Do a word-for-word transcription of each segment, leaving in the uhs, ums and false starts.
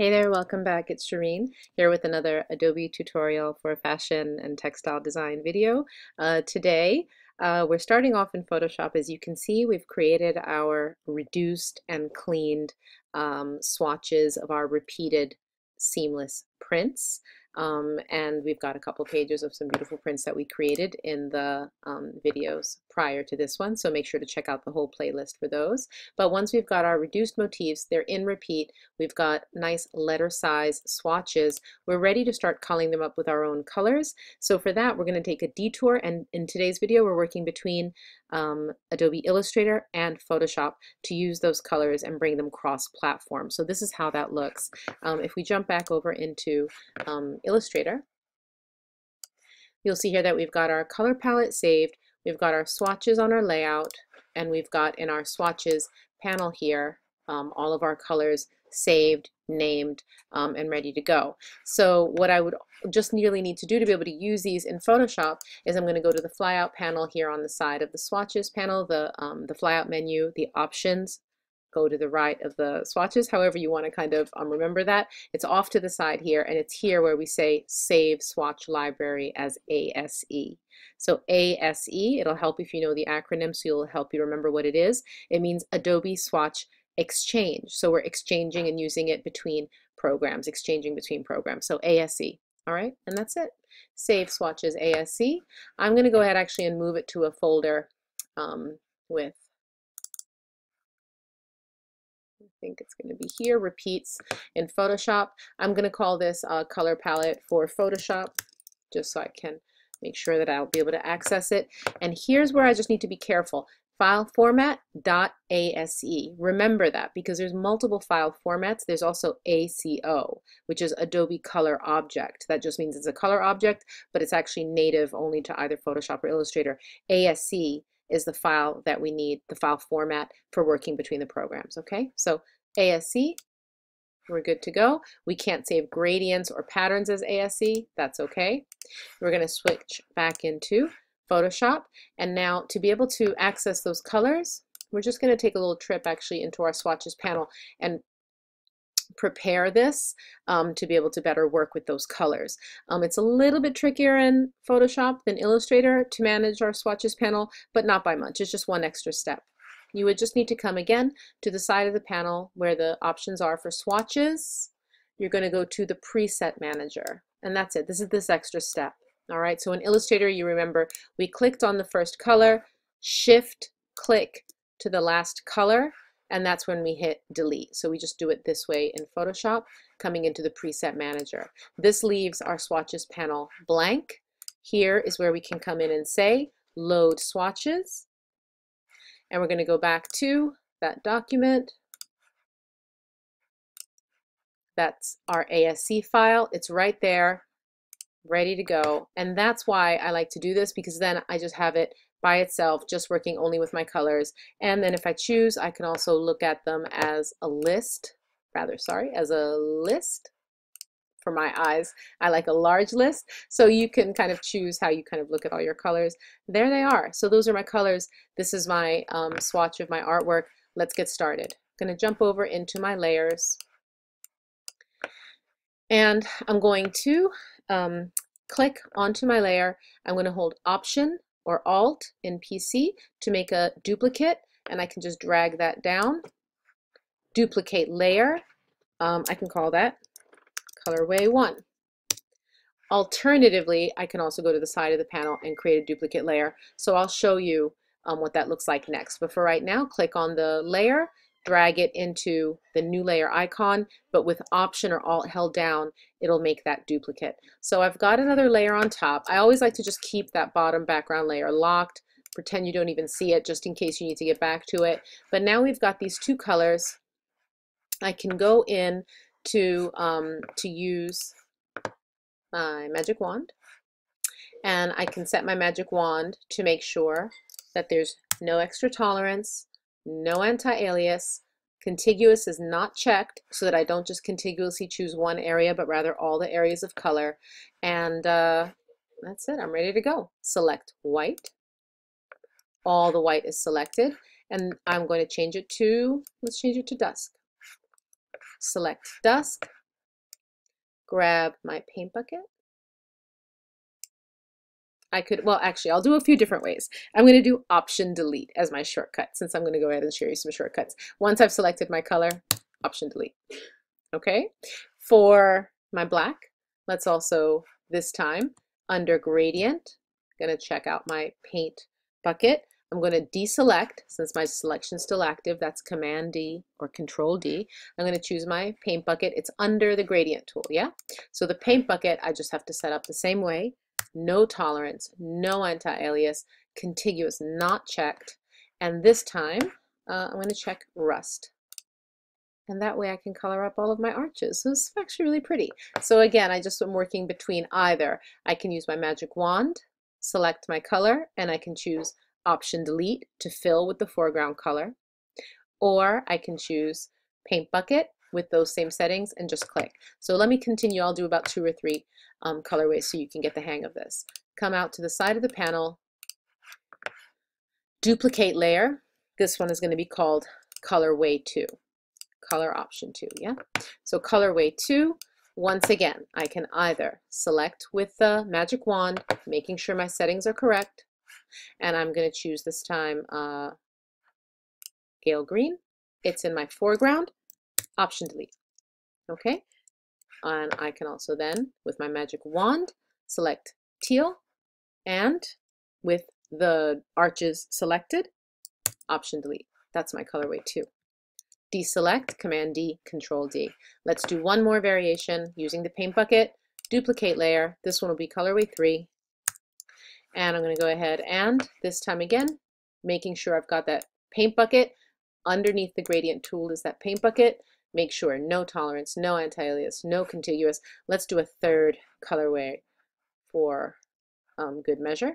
Hey there, welcome back. It's Shireen here with another Adobe tutorial for fashion and textile design video. Uh, today uh, we're starting off in Photoshop. As you can see, we've created our reduced and cleaned um, swatches of our repeated seamless prints. Um, and we've got a couple pages of some beautiful prints that we created in the um, videos prior to this one, so make sure to check out the whole playlist for those. But once we've got our reduced motifs, they're in repeat, we've got nice letter size swatches, we're ready to start coloring them up with our own colors. So for that, we're going to take a detour, and in today's video we're working between um, Adobe Illustrator and Photoshop to use those colors and bring them cross-platform. So this is how that looks. Um, if we jump back over into um, Illustrator, you'll see here that we've got our color palette saved, we've got our swatches on our layout, and we've got in our swatches panel here um, all of our colors saved, named, um, and ready to go. So what I would just nearly need to do to be able to use these in Photoshop is I'm going to go to the flyout panel here on the side of the swatches panel, the, um, the flyout menu, the options, go to the right of the swatches, however you want to kind of um, remember that. It's off to the side here, and it's here where we say Save Swatch Library as A S E. So A S E, it'll help if you know the acronym, so it'll help you remember what it is. It means Adobe Swatch Exchange. So we're exchanging and using it between programs, exchanging between programs. So A S E. All right, and that's it. Save Swatches A S E. I'm going to go ahead actually and move it to a folder um, with, I think it's going to be here, repeats in Photoshop. I'm going to call this uh, color palette for Photoshop, just so I can make sure that I'll be able to access it. And here's where I just need to be careful. File format .ase. Remember that, because there's multiple file formats. There's also A C O, which is Adobe Color Object. That just means it's a color object, but it's actually native only to either Photoshop or Illustrator. A S E is the file that we need, the file format for working between the programs, okay? So A S E, we're good to go. We can't save gradients or patterns as A S E, that's okay. We're gonna switch back into Photoshop, and now to be able to access those colors, we're just gonna take a little trip actually into our swatches panel and prepare this um, to be able to better work with those colors. Um, it's a little bit trickier in Photoshop than Illustrator to manage our swatches panel, but not by much. It's just one extra step. You would just need to come again to the side of the panel where the options are for swatches. You're going to go to the preset manager, and that's it. This is this extra step. All right, so in Illustrator, you remember we clicked on the first color, shift click to the last color, and that's when we hit delete. So we just do it this way in Photoshop, coming into the preset manager. This leaves our swatches panel blank. Here is where we can come in and say load swatches, and we're going to go back to that document. That's our A S E file. It's right there, ready to go. And that's why I like to do this, because then I just have it by itself, just working only with my colors. And then if I choose, I can also look at them as a list, rather sorry, as a list. For my eyes, I like a large list, so you can kind of choose how you kind of look at all your colors. There they are. So those are my colors. This is my um, swatch of my artwork. Let's get started. I'm going to jump over into my layers, and I'm going to um, click onto my layer. I'm going to hold Option or Alt in P C to make a duplicate, and I can just drag that down. Duplicate layer, um, I can call that colorway one. Alternatively, I can also go to the side of the panel and create a duplicate layer, so I'll show you um, what that looks like next. But for right now, click on the layer, drag it into the new layer icon, but with Option or Alt held down, it'll make that duplicate. So I've got another layer on top. I always like to just keep that bottom background layer locked, pretend you don't even see it, just in case you need to get back to it. But now we've got these two colors. I can go in to um, to use my magic wand, and I can set my magic wand to make sure that there's no extra tolerance, no anti-alias, contiguous is not checked, so that I don't just contiguously choose one area, but rather all the areas of color. And uh, that's it, I'm ready to go. Select white, all the white is selected, and I'm going to change it to, let's change it to dusk. Select dusk, grab my paint bucket. I could, well, actually, I'll do a few different ways. I'm going to do Option Delete as my shortcut, since I'm going to go ahead and show you some shortcuts. Once I've selected my color, Option Delete. Okay, for my black, let's also, this time, under Gradient, I'm going to check out my paint bucket. I'm going to deselect, since my selection's still active, that's Command D or Control D. I'm going to choose my paint bucket. It's under the Gradient tool, yeah? So the paint bucket, I just have to set up the same way. No tolerance, no anti-alias, contiguous not checked, and this time uh, I'm going to check rust, and that way I can color up all of my arches. So it's actually really pretty. So again, I just am working between either. I can use my magic wand, select my color, and I can choose Option Delete to fill with the foreground color, or I can choose paint bucket with those same settings and just click. So let me continue. I'll do about two or three um, colorways so you can get the hang of this. Come out to the side of the panel, duplicate layer. This one is going to be called Colorway two, Color Option two, yeah? So Colorway two, once again, I can either select with the magic wand, making sure my settings are correct, and I'm going to choose this time uh, Gale Green. It's in my foreground. Option Delete, okay? And I can also then, with my magic wand, select teal, and with the arches selected, Option Delete. That's my colorway two. Deselect, Command D, Control D. Let's do one more variation using the paint bucket, duplicate layer. This one will be colorway three. And I'm gonna go ahead and, this time again, making sure I've got that paint bucket. Underneath the gradient tool is that paint bucket. Make sure no tolerance, no anti-alias, no contiguous. Let's do a third colorway for um, good measure.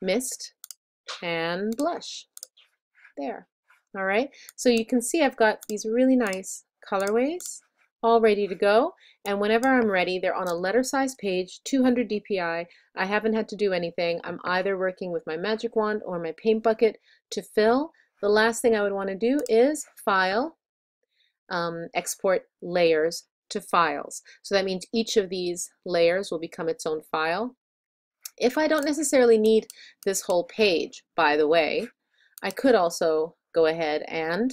Mist and blush. There. All right. So you can see I've got these really nice colorways all ready to go. And whenever I'm ready, they're on a letter size page, two hundred D P I. I haven't had to do anything. I'm either working with my magic wand or my paint bucket to fill. The last thing I would want to do is file, um, export layers to files. So that means each of these layers will become its own file. If I don't necessarily need this whole page, by the way, I could also go ahead and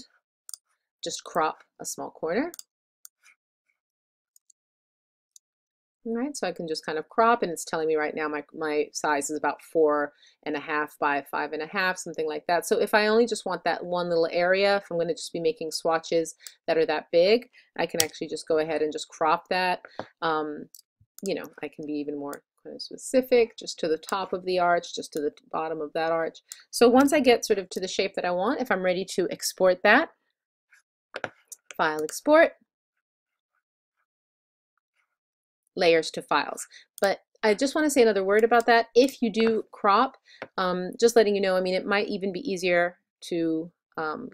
just crop a small corner. All right, so I can just kind of crop, and it's telling me right now my, my size is about four and a half by five and a half, something like that. So if I only just want that one little area, if I'm going to just be making swatches that are that big, I can actually just go ahead and just crop that. Um, you know, I can be even more kind of specific, just to the top of the arch, just to the bottom of that arch. So once I get sort of to the shape that I want, if I'm ready to export that, file export. Layers to files. But I just want to say another word about that. If you do crop, um, just letting you know, I mean, it might even be easier to um,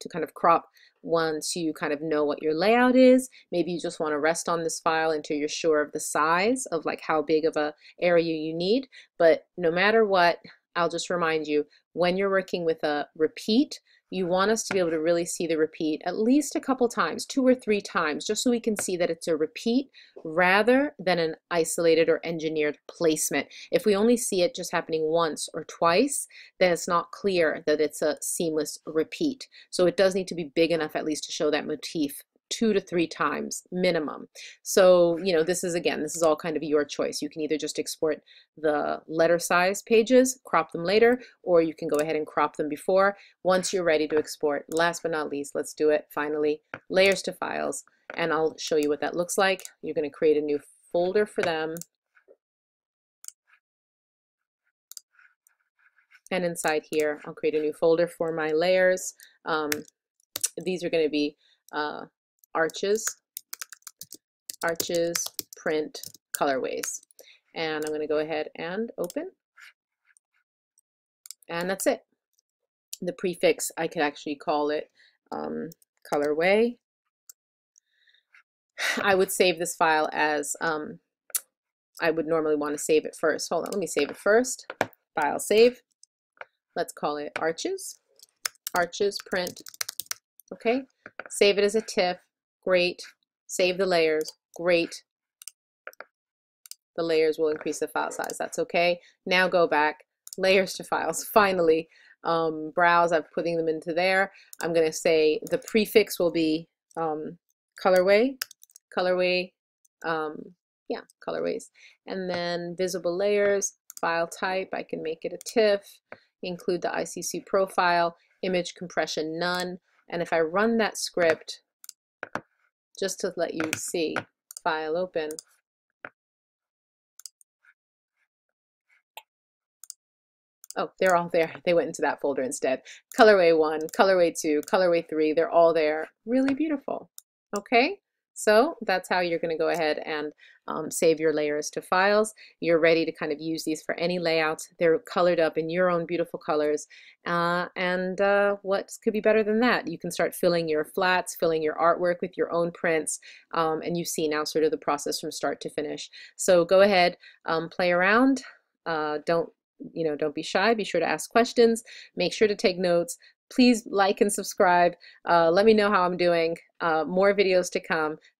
to kind of crop once you kind of know what your layout is. Maybe you just want to rest on this file until you're sure of the size of like how big of a area you need. But no matter what, I'll just remind you, when you're working with a repeat, you want us to be able to really see the repeat at least a couple times, two or three times, just so we can see that it's a repeat rather than an isolated or engineered placement. If we only see it just happening once or twice, then it's not clear that it's a seamless repeat. So it does need to be big enough at least to show that motif two to three times minimum. So, you know, this is, again, this is all kind of your choice. You can either just export the letter size pages, crop them later, or you can go ahead and crop them before. Once you're ready to export, last but not least, let's do it finally, layers to files, and I'll show you what that looks like. You're going to create a new folder for them. And inside here, I'll create a new folder for my layers. Um, these are going to be uh, arches, arches, print, colorways. And I'm going to go ahead and open. And that's it. The prefix, I could actually call it um, colorway. I would save this file as, um, I would normally want to save it first. Hold on, let me save it first. File save. Let's call it arches, arches, print. Okay, save it as a TIFF. Great, save the layers, great. The layers will increase the file size, that's okay. Now go back, layers to files, finally. Um, browse, I'm putting them into there. I'm gonna say the prefix will be um, colorway, colorway, um, yeah, colorways. And then visible layers, file type, I can make it a TIFF, include the I C C profile, image compression none. And if I run that script, just to let you see, file open. Oh, they're all there. They went into that folder instead. Colorway one, colorway two, colorway three, they're all there. Really beautiful. Okay, so that's how you're going to go ahead and um, save your layers to files. You're ready to kind of use these for any layouts. They're colored up in your own beautiful colors. Uh, and uh, what could be better than that? You can start filling your flats, filling your artwork with your own prints. Um, and you see now sort of the process from start to finish. So go ahead, um, play around. Uh, don't You know, don't be shy. Be sure to ask questions. Make sure to take notes. Please like and subscribe. Uh, let me know how I'm doing. Uh, more videos to come.